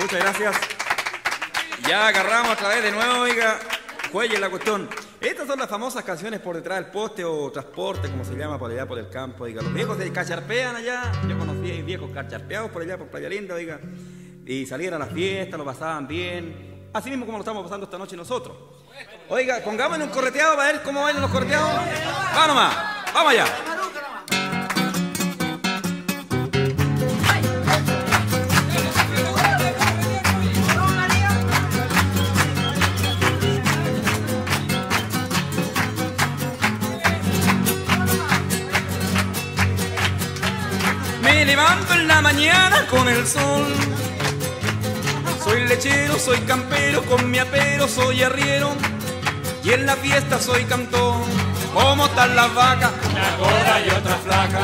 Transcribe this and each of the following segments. Muchas gracias. Ya agarramos otra vez de nuevo, oiga, cuello en la cuestión. Estas son las famosas canciones por detrás del poste o transporte, como se llama, por allá por el campo, oiga. Los viejos se cacharpean allá. Yo conocí a viejos cacharpeados por allá, por Playa Linda, oiga. Y salían a las fiestas, lo pasaban bien. Así mismo como lo estamos pasando esta noche nosotros. Oiga, pongámonos un correteado para ver cómo bailan los correteados. ¡Vamos nomás! ¡Vamos allá! Me levanto en la mañana con el sol. Soy lechero, soy campero, con mi apero soy arriero. Y en la fiesta soy cantor. ¿Cómo están las vacas? Una gorda y otra flaca.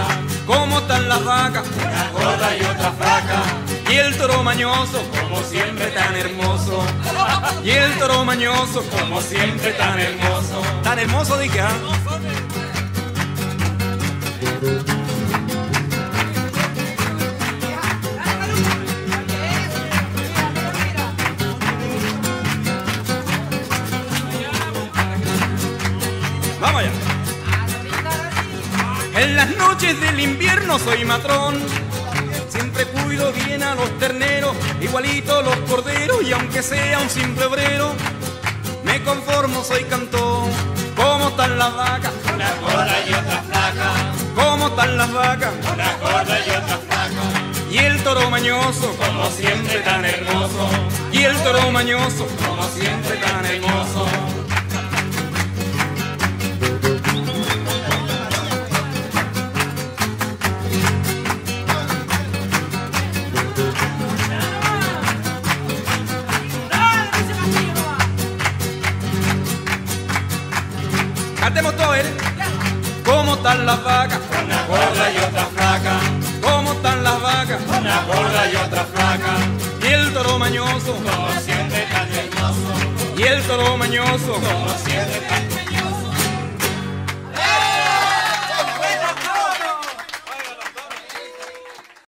¿Cómo están las vacas? Una gorda y otra flaca. Y el toro mañoso, como siempre tan hermoso. Y el toro mañoso, como siempre tan hermoso. Tan hermoso dije, ¿ah? En las noches del invierno soy matrón. Siempre cuido bien a los terneros, igualito los corderos. Y aunque sea un simple obrero, me conformo, soy cantor. ¿Cómo están las vacas? Una gorda y otra flaca. ¿Cómo están las vacas? Una gorda y otra flaca. Y el toro mañoso, como siempre tan hermoso. Y el toro mañoso, como siempre tan hermoso. Cantemos todo, ¿eh? ¿Cómo están las vacas? Una gorda y otra flaca. ¿Cómo están las vacas? Una gorda y otra flaca. Y el toro mañoso, como siempre tan hermoso. Y el toro mañoso, como siempre tan hermoso.